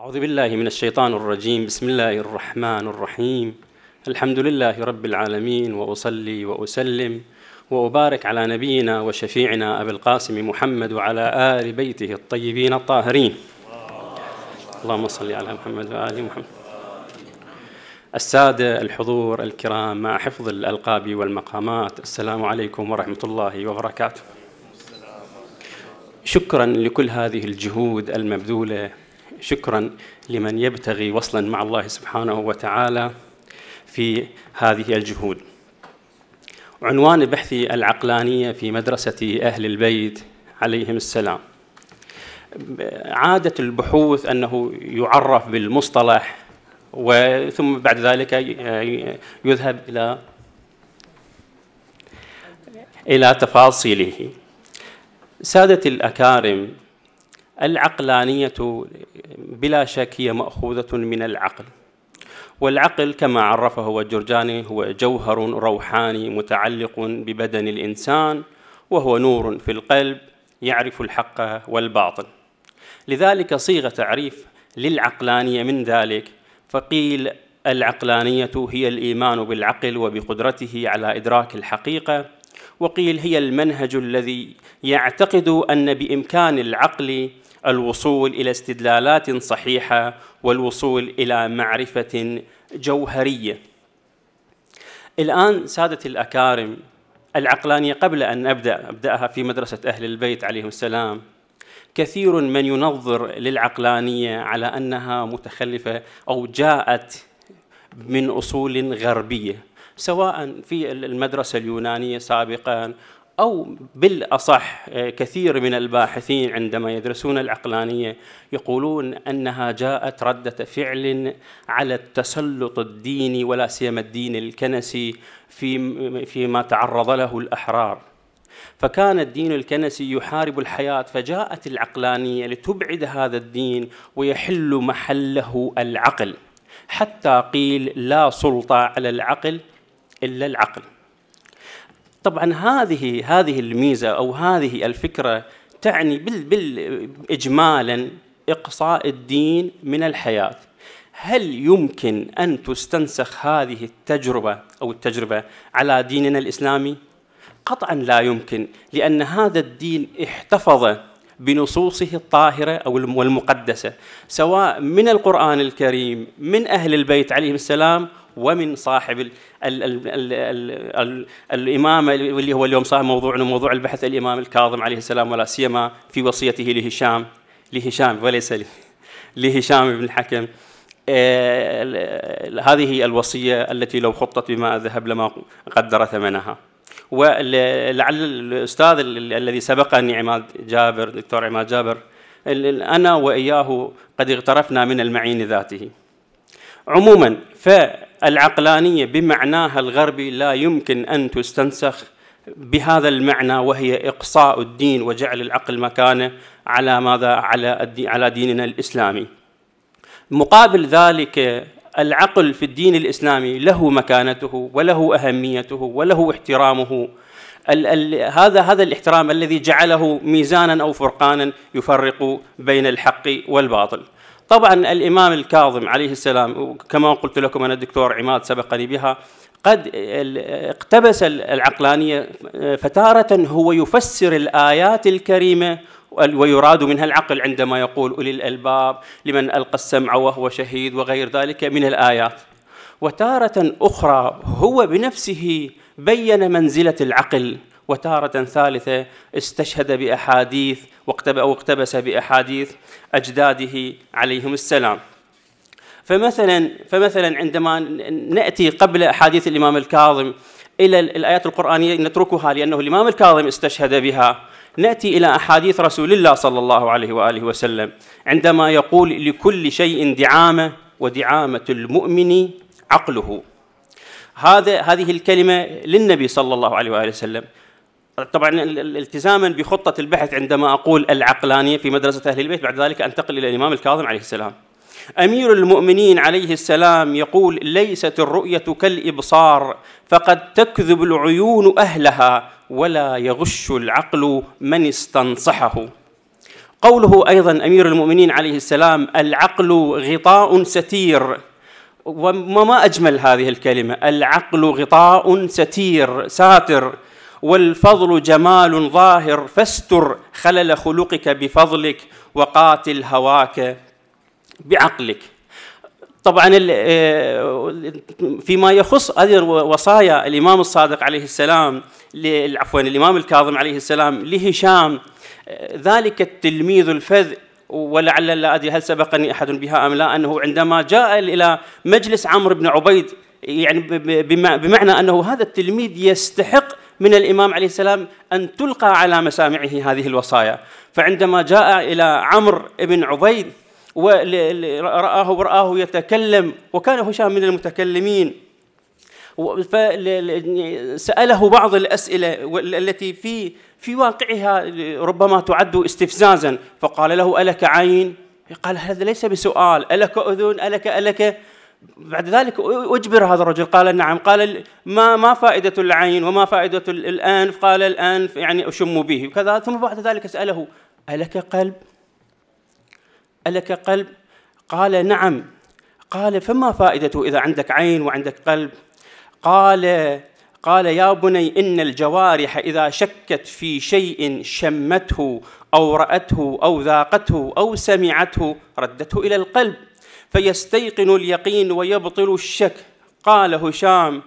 أعوذ بالله من الشيطان الرجيم. بسم الله الرحمن الرحيم. الحمد لله رب العالمين، وأصلي وأسلم وأبارك على نبينا وشفيعنا أبي القاسم محمد وعلى آل بيته الطيبين الطاهرين. اللهم صل على محمد وآل محمد. السادة الحضور الكرام، مع حفظ الألقاب والمقامات، السلام عليكم ورحمة الله وبركاته. شكرا لكل هذه الجهود المبذولة، شكرا لمن يبتغي وصلا مع الله سبحانه وتعالى في هذه الجهود. عنوان بحثي: العقلانية في مدرسة أهل البيت عليهم السلام. عادة البحوث أنه يعرف بالمصطلح وثم بعد ذلك يذهب إلى تفاصيله. سادة الأكارم، العقلانية بلا شك هي مأخوذة من العقل، والعقل كما عرفه هو الجرجاني هو جوهر روحاني متعلق ببدن الإنسان، وهو نور في القلب يعرف الحق والباطل. لذلك صيغة تعريف للعقلانية من ذلك، فقيل العقلانية هي الإيمان بالعقل وبقدرته على إدراك الحقيقة، وقيل هي المنهج الذي يعتقد أن بإمكان العقل الوصول إلى استدلالات صحيحة والوصول إلى معرفة جوهرية. الآن سادة الأكارم، العقلانية قبل أن أبدأها في مدرسة أهل البيت عليهم السلام، كثير من ينظر للعقلانية على أنها متخلفة أو جاءت من أصول غربية، سواء في المدرسة اليونانية سابقاً، أو بالأصح كثير من الباحثين عندما يدرسون العقلانية يقولون أنها جاءت ردة فعل على التسلط الديني، ولا سيما الدين الكنسي، فيما تعرض له الأحرار. فكان الدين الكنسي يحارب الحياة، فجاءت العقلانية لتبعد هذا الدين ويحل محله العقل، حتى قيل لا سلطة على العقل إلا العقل. طبعا هذه الميزة أو هذه الفكرة تعني إجمالا إقصاء الدين من الحياة. هل يمكن أن تستنسخ هذه التجربة أو التجربة على ديننا الإسلامي؟ قطعا لا يمكن، لأن هذا الدين احتفظ بنصوصه الطاهرة أو المقدسة، سواء من القرآن الكريم، من أهل البيت عليهم السلام، ومن صاحب الإمام اللي هو اليوم صاحب موضوعنا، موضوع البحث، الإمام الكاظم عليه السلام، ولا سيما في وصيته لهشام بن الحكم. هذه الوصية التي لو خطت بما ذهب لما قدر ثمنها. ولعل الأستاذ الذي سبقني عماد جابر، دكتور عماد جابر، أنا وإياه قد اغترفنا من المعين ذاته. عموما فالعقلانية بمعناها الغربي لا يمكن أن تستنسخ بهذا المعنى، وهي إقصاء الدين وجعل العقل مكانه على ماذا؟ على ديننا الإسلامي. مقابل ذلك العقل في الدين الإسلامي له مكانته وله أهميته وله احترامه. هذا الاحترام الذي جعله ميزانا أو فرقانا يفرق بين الحق والباطل. طبعا الإمام الكاظم عليه السلام، كما قلت لكم أنا، الدكتور عماد سبقني بها، قد اقتبس العقلانية فتارة هو يفسر الآيات الكريمة ويراد منها العقل، عندما يقول أولي الألباب لمن ألقى السمع وهو شهيد وغير ذلك من الآيات، وتارة أخرى هو بنفسه بين منزلة العقل، وتارة ثالثة استشهد بأحاديث واقتبس بأحاديث أجداده عليهم السلام. فمثلا عندما نأتي قبل أحاديث الإمام الكاظم إلى الآيات القرآنية نتركها لأنه الإمام الكاظم استشهد بها، نأتي إلى أحاديث رسول الله صلى الله عليه وآله وسلم عندما يقول لكل شيء دعامة، ودعامة المؤمن عقله. هذه الكلمة للنبي صلى الله عليه وآله وسلم. طبعا التزاما بخطة البحث، عندما أقول العقلانية في مدرسة أهل البيت بعد ذلك أنتقل إلى الإمام الكاظم عليه السلام. أمير المؤمنين عليه السلام يقول ليست الرؤية كالإبصار، فقد تكذب العيون أهلها ولا يغش العقل من استنصحه. قوله أيضا أمير المؤمنين عليه السلام: العقل غطاء ستير. وما أجمل هذه الكلمة، العقل غطاء ستير، ساتر، والفضل جمال ظاهر، فاستر خلل خلقك بفضلك وقاتل هواك بعقلك. طبعا فيما يخص هذه وصايا الإمام الصادق عليه السلام، عفوا الإمام الكاظم عليه السلام لهشام، ذلك التلميذ الفذ، ولعل لا أدري هل سبقني أحد بها أم لا، أنه عندما جاء إلى مجلس عمرو بن عبيد، يعني بمعنى أنه هذا التلميذ يستحق من الإمام عليه السلام أن تلقى على مسامعه هذه الوصايا. فعندما جاء إلى عمرو بن عبيد ورآه يتكلم، وكان هشام من المتكلمين، فسأله بعض الأسئلة التي في واقعها ربما تعد استفزازا، فقال له: ألك عين؟ قال: هذا ليس بسؤال. ألك أذن؟ ألك بعد ذلك أجبر هذا الرجل، قال: نعم. قال: ما فائدة العين وما فائدة الأنف؟ قال: الأنف يعني أشم به وكذا. ثم بعد ذلك سأله: ألك قلب؟ ألك قلب؟ قال: نعم. قال: فما فائدته إذا عندك عين وعندك قلب؟ قال: يا بني، إن الجوارح إذا شكت في شيء شمته أو رأته أو ذاقته أو سمعته ردته إلى القلب، فيستيقن اليقين ويبطل الشك. قال هشام: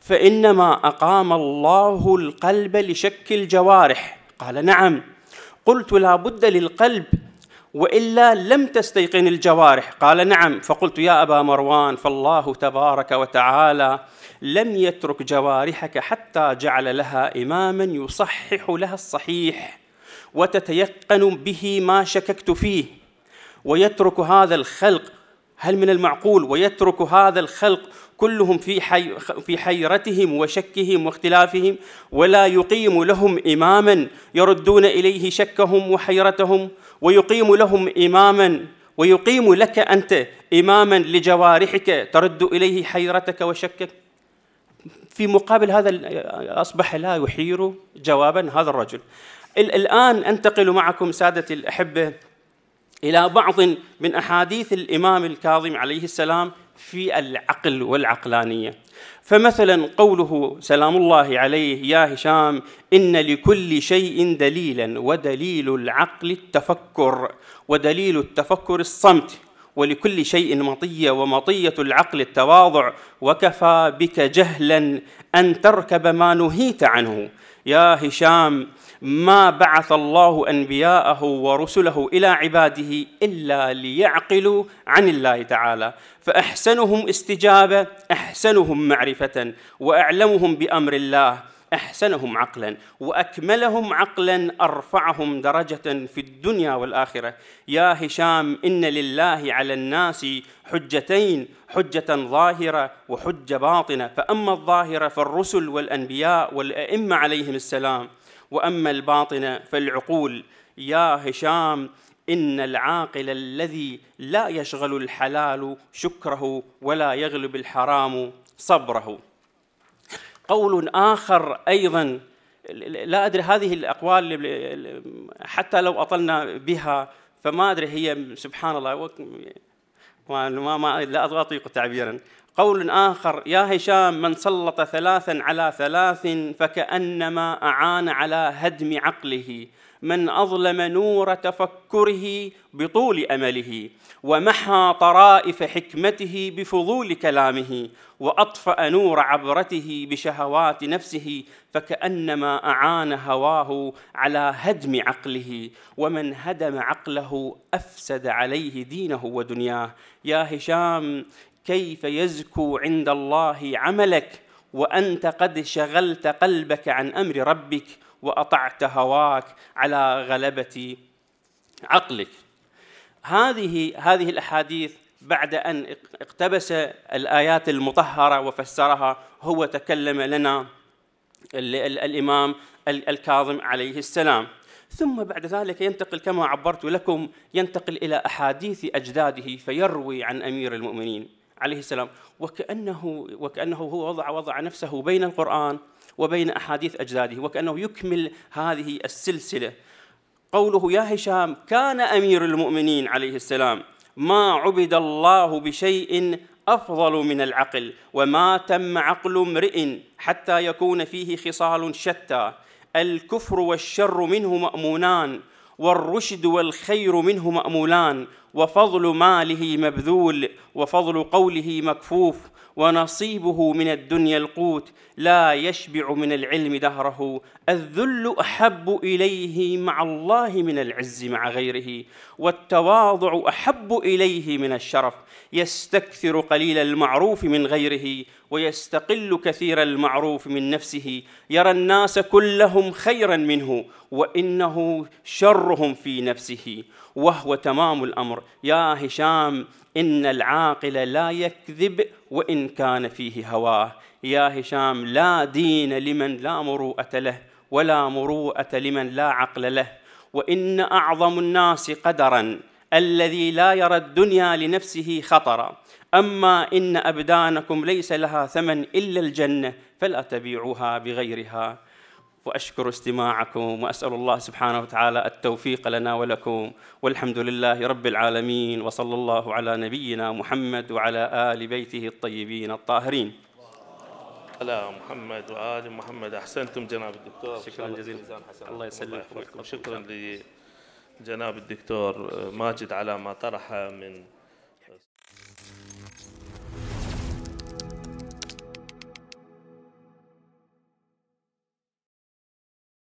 فإنما أقام الله القلب لشك الجوارح. قال: نعم. قلت: لا بد للقلب وإلا لم تستيقن الجوارح. قال: نعم. فقلت: يا أبا مروان، فالله تبارك وتعالى لم يترك جوارحك حتى جعل لها إماما يصحح لها الصحيح وتتيقن به ما شككت فيه، ويترك هذا الخلق، هل من المعقول، ويترك هذا الخلق كلهم في حيرتهم وشكهم واختلافهم، ولا يقيم لهم إماما يردون إليه شكهم وحيرتهم، ويقيم لهم إماما، ويقيم لك أنت إماما لجوارحك ترد إليه حيرتك وشكك. في مقابل هذا أصبح لا يحير جوابا هذا الرجل. الآن أنتقل معكم سادة الأحبة إلى بعض من أحاديث الإمام الكاظم عليه السلام في العقل والعقلانية. فمثلا قوله سلام الله عليه: يا هشام، إن لكل شيء دليلا، ودليل العقل التفكر، ودليل التفكر الصمت، ولكل شيء مطية، ومطية العقل التواضع، وكفى بك جهلا أن تركب ما نهيت عنه. يا هشام، ما بعث الله أنبياءه ورسله إلى عباده إلا ليعقلوا عن الله تعالى، فأحسنهم استجابة، أحسنهم معرفة، وأعلمهم بأمر الله، أحسنهم عقلا، وأكملهم عقلا، أرفعهم درجة في الدنيا والآخرة. يا هشام، إن لله على الناس حجتين، حجة ظاهرة وحجة باطنة، فأما الظاهرة فالرسل والأنبياء والأئمة عليهم السلام، وأما الباطنة فالعقول. يا هشام، إن العاقل الذي لا يشغل الحلال شكره ولا يغلب الحرام صبره. قول آخر أيضا، لا أدري هذه الأقوال حتى لو أطلنا بها فما أدري هي، سبحان الله، لا أطيق تعبيرا. قول آخر: يا هشام، من سلط ثلاثا على ثلاث فكأنما أعان على هدم عقله، من أظلم نور تفكره بطول أمله، ومحى طرائف حكمته بفضول كلامه، وأطفأ نور عبرته بشهوات نفسه، فكأنما أعان هواه على هدم عقله، ومن هدم عقله أفسد عليه دينه ودنياه. يا هشام، كيف يزكو عند الله عملك وأنت قد شغلت قلبك عن أمر ربك وأطعت هواك على غلبة عقلك. هذه الأحاديث بعد أن اقتبس الآيات المطهرة وفسرها، هو تكلم لنا الإمام الكاظم عليه السلام. ثم بعد ذلك ينتقل كما عبرت لكم، ينتقل إلى أحاديث أجداده، فيروي عن أمير المؤمنين عليه السلام، وكأنه هو وضع نفسه بين القرآن وبين أحاديث أجداده، وكأنه يكمل هذه السلسلة. قوله يا هشام كان أمير المؤمنين عليه السلام ما عبد الله بشيء أفضل من العقل، وما تم عقل امرئ حتى يكون فيه خصال شتى، الكفر والشر منه مأمونان، والرشد والخير منه مأمولان، وفضل ماله مبذول، وفضل قوله مكفوف، ونصيبه من الدنيا القوت، لا يشبع من العلم دهره، الذل أحب إليه مع الله من العز مع غيره، والتواضع أحب إليه من الشرف، يستكثر قليل المعروف من غيره، ويستقل كثير المعروف من نفسه، يرى الناس كلهم خيرا منه وإنه شرهم في نفسه، وهو تمام الأمر. يا هشام إن العاقل لا يكذب وإن كان فيه هواه. يا هشام لا دين لمن لا مروءة له، ولا مروءة لمن لا عقل له. وإن أعظم الناس قدراً الذي لا يرى الدنيا لنفسه خطراً، أما إن أبدانكم ليس لها ثمن إلا الجنة فلا تبيعوها بغيرها. وأشكر استماعكم وأسأل الله سبحانه وتعالى التوفيق لنا ولكم، والحمد لله رب العالمين، وصلى الله على نبينا محمد وعلى آل بيته الطيبين الطاهرين. على محمد وآل محمد. أحسنتم جناب الدكتور، شكرا جزيلا، الله يسلمك. شكرا لجناب الدكتور ماجد على ما طرح من